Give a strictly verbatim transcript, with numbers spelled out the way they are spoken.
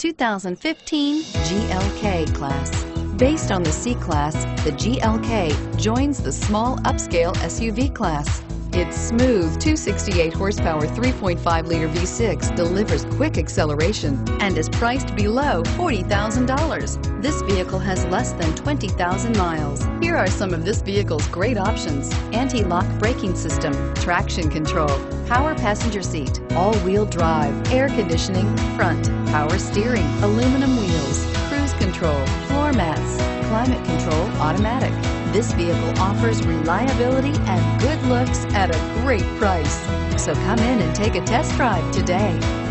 two thousand fifteen G L K class. Based on the C-Class, the G L K joins the small upscale S U V class. Its smooth two hundred sixty-eight horsepower three point five liter V six delivers quick acceleration and is priced below forty thousand dollars. This vehicle has less than twenty thousand miles. Here are some of this vehicle's great options: anti-lock braking system, traction control, power passenger seat, all-wheel drive, air conditioning, front, power steering, aluminum wheels, cruise control, floor mats, climate control automatic. This vehicle offers reliability and good looks at a great price. So come in and take a test drive today.